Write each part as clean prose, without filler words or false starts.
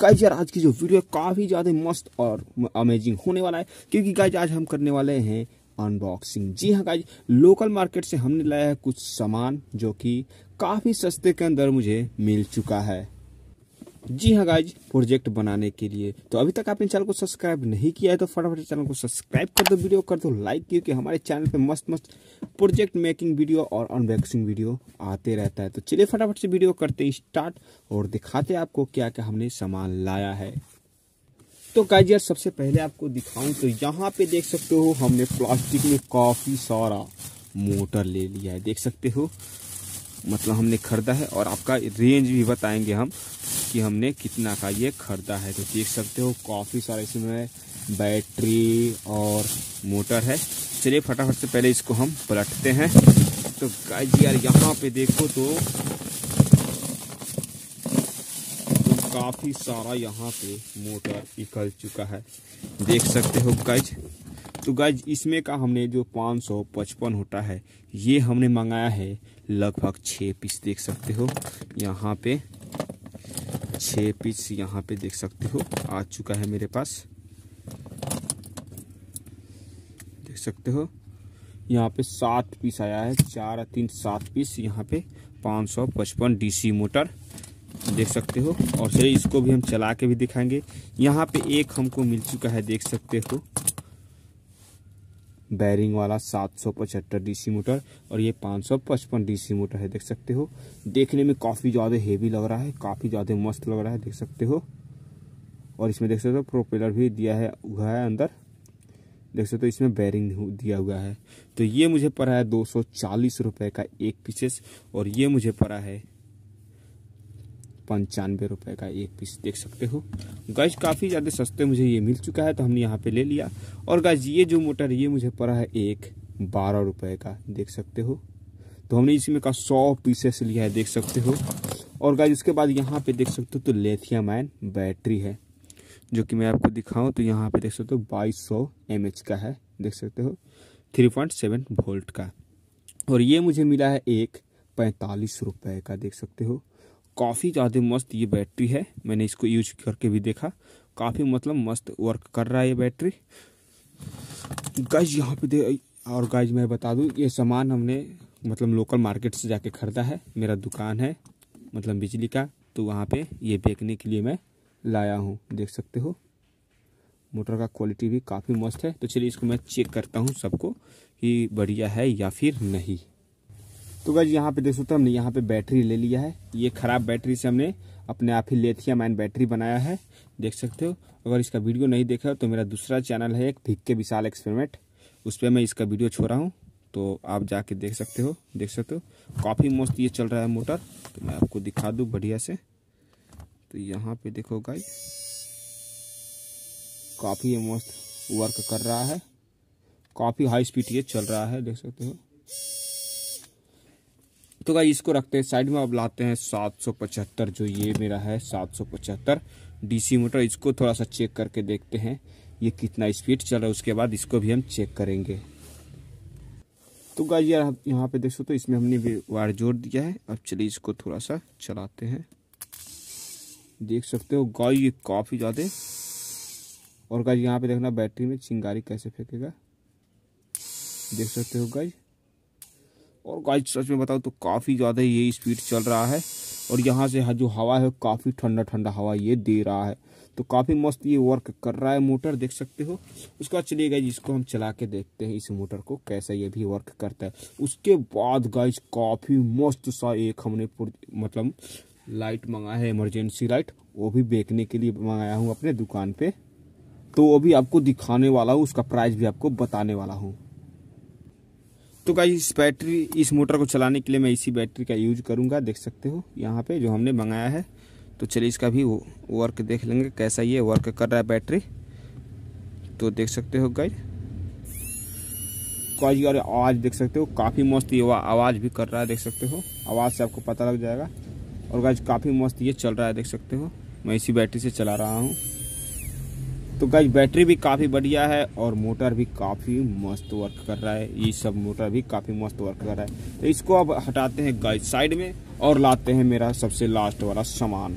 Guys यार आज की जो वीडियो है काफ़ी ज़्यादा मस्त और अमेजिंग होने वाला है, क्योंकि गाइज आज हम करने वाले हैं अनबॉक्सिंग। जी हाँ गाइज, लोकल मार्केट से हमने लाया है कुछ सामान जो कि काफ़ी सस्ते के अंदर मुझे मिल चुका है। जी हाँ गाइज, प्रोजेक्ट बनाने के लिए तो अभी तक आपने चैनल को सब्सक्राइब नहीं किया है तो फटाफट चैनल को सब्सक्राइब कर दो, वीडियो कर दो लाइक, क्योंकि हमारे चैनल पे मस्त मस्त प्रोजेक्ट मेकिंग वीडियो और अनबॉक्सिंग वीडियो आते रहता है। तो चलिए फटाफट से वीडियो करते हैं स्टार्ट और दिखाते हैं आपको क्या क्या हमने सामान लाया है। तो गाइज यार सबसे पहले आपको दिखाऊँ तो यहाँ पे देख सकते हो हमने प्लास्टिक में काफ़ी सारा मोटर ले लिया है, देख सकते हो, मतलब हमने खरीदा है। और आपका रेंज भी बताएंगे हम कि हमने कितना का ये खरीदा है। तो देख सकते हो काफ़ी सारे इसमें बैटरी और मोटर है। चलिए फटाफट से पहले इसको हम पलटते हैं। तो गाइज यार यहाँ पे देखो तो काफ़ी सारा यहाँ पे मोटर निकल चुका है, देख सकते हो गाइज। तो गाइज इसमें का हमने जो 555 होता है ये हमने मंगाया है लगभग 6 पीस, देख सकते हो यहाँ पे 6 पीस यहाँ पे देख सकते हो आ चुका है मेरे पास, देख सकते हो यहाँ पे 7 पीस आया है, 4 और 3 7 पीस यहाँ पे 555 DC मोटर देख सकते हो। और चलिए इसको भी हम चला के भी दिखाएंगे। यहाँ पे एक हमको मिल चुका है, देख सकते हो बैरिंग वाला 775 DC मोटर और ये 555 DC मोटर है, देख सकते हो। देखने में काफ़ी ज़्यादा हेवी लग रहा है, काफ़ी ज़्यादा मस्त लग रहा है, देख सकते हो। और इसमें देख सकते हो प्रोपेलर भी दिया है हुआ है अंदर, देख सकते हो इसमें बैरिंग दिया हुआ है। तो ये मुझे पड़ा है 240 रुपये का एक पीसेस और ये मुझे पड़ा है 95 रुपये का एक पीस, देख सकते हो। गाइज काफ़ी ज़्यादा सस्ते मुझे ये मिल चुका है तो हमने यहाँ पे ले लिया। और गाइज ये जो मोटर ये मुझे पड़ा है एक 12 रुपये का, देख सकते हो। तो हमने इसमें का 100 पीसेस लिया है, देख सकते हो। और गाइज उसके बाद यहाँ पे देख सकते हो तो लिथियम आयन बैटरी है जो कि मैं आपको दिखाऊँ तो यहाँ पर देख सकते हो 2200 mAh का है, देख सकते हो 3.7 वोल्ट का। और ये मुझे मिला है एक 45 रुपये का, देख सकते हो। काफ़ी ज़्यादा मस्त ये बैटरी है, मैंने इसको यूज करके भी देखा, काफ़ी मतलब मस्त वर्क कर रहा है ये बैटरी। गाइज यहाँ पे और गाइज मैं बता दूँ ये सामान हमने मतलब लोकल मार्केट से जाके ख़रीदा है, मेरा दुकान है मतलब बिजली का, तो वहाँ पे ये बेचने के लिए मैं लाया हूँ, देख सकते हो। मोटर का क्वालिटी भी काफ़ी मस्त है। तो चलिए इसको मैं चेक करता हूँ सबको कि बढ़िया है या फिर नहीं। तो गाइज यहाँ पे देख सकते हो हमने यहाँ पे बैटरी ले लिया है, ये ख़राब बैटरी से हमने अपने आप ही लिथियम आयन बैटरी बनाया है, देख सकते हो। अगर इसका वीडियो नहीं देखा हो तो मेरा दूसरा चैनल है एक भिक्के विशाल एक्सपेरिमेंट, उस पर मैं इसका वीडियो छोड़ा हूँ तो आप जाके देख सकते हो, देख सकते हो। काफ़ी मस्त ये चल रहा है मोटर, तो मैं आपको दिखा दूँ बढ़िया से। तो यहाँ पर देखो गाइज काफ़ी ये मस्त वर्क कर रहा है, काफ़ी हाई स्पीड ये चल रहा है, देख सकते हो। तो गाइज इसको रखते हैं साइड में। अब लाते हैं 775 जो ये मेरा है 775 DC मोटर, इसको थोड़ा सा चेक करके देखते हैं ये कितना स्पीड चल रहा है, उसके बाद इसको भी हम चेक करेंगे। तो गाइज यार यहाँ पे देख सकते हो तो इसमें हमने भी वायर जोड़ दिया है। अब चलिए इसको थोड़ा सा चलाते हैं, देख सकते हो गाइज ये काफ़ी ज़्यादा। और गाइज यहाँ पे देखना बैटरी में चिंगारी कैसे फेंकेगा, देख सकते हो गाइज। और गाइज सच में बताओ तो काफ़ी ज़्यादा ये स्पीड चल रहा है और यहाँ से जो हवा है काफ़ी ठंडा ठंडा हवा ये दे रहा है, तो काफ़ी मस्त ये वर्क कर रहा है मोटर, देख सकते हो। उसके बाद चलिए गाइज इसको हम चला के देखते हैं इस मोटर को कैसा ये भी वर्क करता है। उसके बाद गाइज काफ़ी मस्त सा एक हमने मतलब लाइट मंगाया है, इमरजेंसी लाइट, वो भी बेचने के लिए मंगाया हूँ अपने दुकान पर, तो वो भी आपको दिखाने वाला हूँ, उसका प्राइस भी आपको बताने वाला हूँ। तो गाइज इस मोटर को चलाने के लिए मैं इसी बैटरी का यूज करूंगा, देख सकते हो यहाँ पे जो हमने मंगाया है। तो चलिए इसका भी वर्क देख लेंगे कैसा ये वर्क कर रहा है बैटरी, तो देख सकते हो गाइज। और आवाज़ देख सकते हो काफ़ी मस्त ये आवाज़ भी कर रहा है, देख सकते हो, आवाज़ से आपको पता लग जाएगा। और गाइज काफ़ी मस्त ये चल रहा है, देख सकते हो, मैं इसी बैटरी से चला रहा हूँ। तो गाइज बैटरी भी काफ़ी बढ़िया है और मोटर भी काफ़ी मस्त वर्क कर रहा है, ये सब मोटर भी काफ़ी मस्त वर्क कर रहा है। तो इसको अब हटाते हैं गाइज साइड में और लाते हैं मेरा सबसे लास्ट वाला सामान।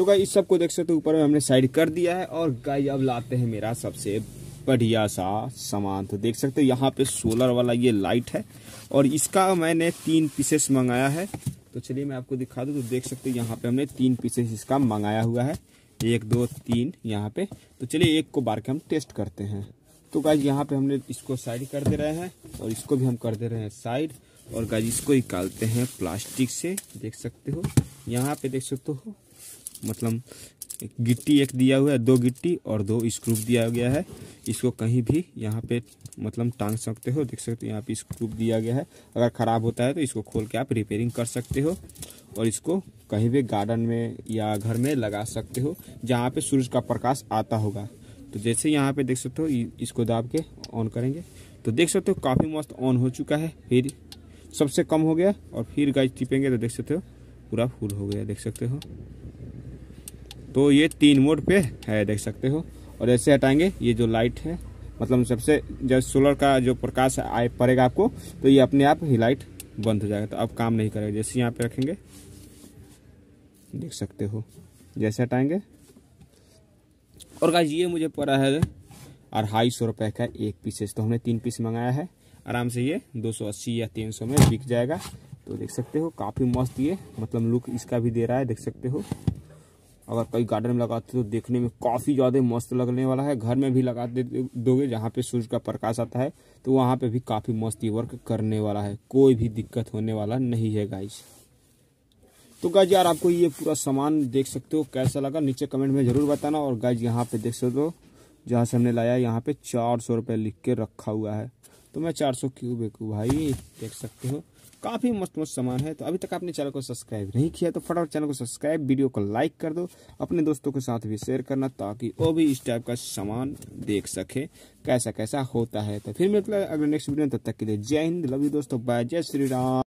तो गाइस इस सब को देख सकते हो ऊपर में हमने साइड कर दिया है। और गाइस अब लाते हैं मेरा सबसे बढ़िया सा सामान। तो देख सकते हो यहाँ पे सोलर वाला ये लाइट है और इसका मैंने 3 पीसेस मंगाया है। तो चलिए मैं आपको दिखा दूँ। तो देख सकते हो यहाँ पे हमने 3 पीसेस इसका मंगाया हुआ है, 1 2 3 यहाँ पे। तो चलिए एक को बार के हम टेस्ट करते हैं। तो गाइस यहाँ पे हमने इसको साइड कर दे रहे हैं और इसको भी हम कर दे रहे हैं साइड। और गाइस इसको निकालते हैं प्लास्टिक से। देख सकते हो यहाँ पे, देख सकते हो मतलब गिट्टी एक दिया हुआ है, 2 गिट्टी और 2 स्क्रूप दिया गया है। इसको कहीं भी यहाँ पे मतलब टांग सकते हो। देख सकते हो यहाँ पे स्क्रूप दिया गया है। अगर ख़राब होता है तो इसको खोल के आप रिपेयरिंग कर सकते हो और इसको कहीं भी गार्डन में या घर में लगा सकते हो जहाँ पे सूरज का प्रकाश आता होगा। तो जैसे यहाँ पे देख सकते हो इसको दाब के ऑन करेंगे तो देख सकते हो काफ़ी मस्त ऑन हो चुका है। फिर सबसे कम हो गया और फिर गाइस टिपेंगे तो देख सकते हो पूरा फुल हो गया। देख सकते हो तो ये 3 मोड पे है, देख सकते हो। और ऐसे हटाएंगे ये जो लाइट है मतलब सबसे जब सोलर का जो प्रकाश आए पड़ेगा आपको तो ये अपने आप ही लाइट बंद हो जाएगा। तो अब काम नहीं करेगा। जैसे यहाँ पे रखेंगे देख सकते हो, जैसे हटाएंगे। और गाइस ये मुझे पड़ा है 250 रुपये का 1 पीसेस। तो हमने 3 पीस मंगाया है। आराम से ये 280 या 300 में बिक जाएगा। तो देख सकते हो काफ़ी मस्त ये मतलब लुक इसका भी दे रहा है। देख सकते हो अगर कई गार्डन में लगाते हो तो देखने में काफ़ी ज़्यादा मस्त लगने वाला है। घर में भी लगा दोगे जहाँ पे सूरज का प्रकाश आता है तो वहाँ पे भी काफ़ी मस्त ये वर्क करने वाला है। कोई भी दिक्कत होने वाला नहीं है गाइस। तो गाइस यार आपको ये पूरा सामान देख सकते हो कैसा लगा नीचे कमेंट में ज़रूर बताना। और गाइस यहाँ पे देख सकते हो जहाँ से हमने लाया यहाँ पे 400 रुपये लिख के रखा हुआ है। तो मैं 400 क्यों बेकूँ भाई। देख सकते हो काफ़ी मस्त मस्त सामान है। तो अभी तक आपने चैनल को सब्सक्राइब नहीं किया तो फटाफट चैनल को सब्सक्राइब, वीडियो को लाइक कर दो, अपने दोस्तों के साथ भी शेयर करना ताकि वो भी इस टाइप का सामान देख सके कैसा कैसा होता है। तो फिर मिलते हैं अगले नेक्स्ट वीडियो। तब तक के लिए जय हिंद, लव यू दोस्तों, बाय, जय श्री राम।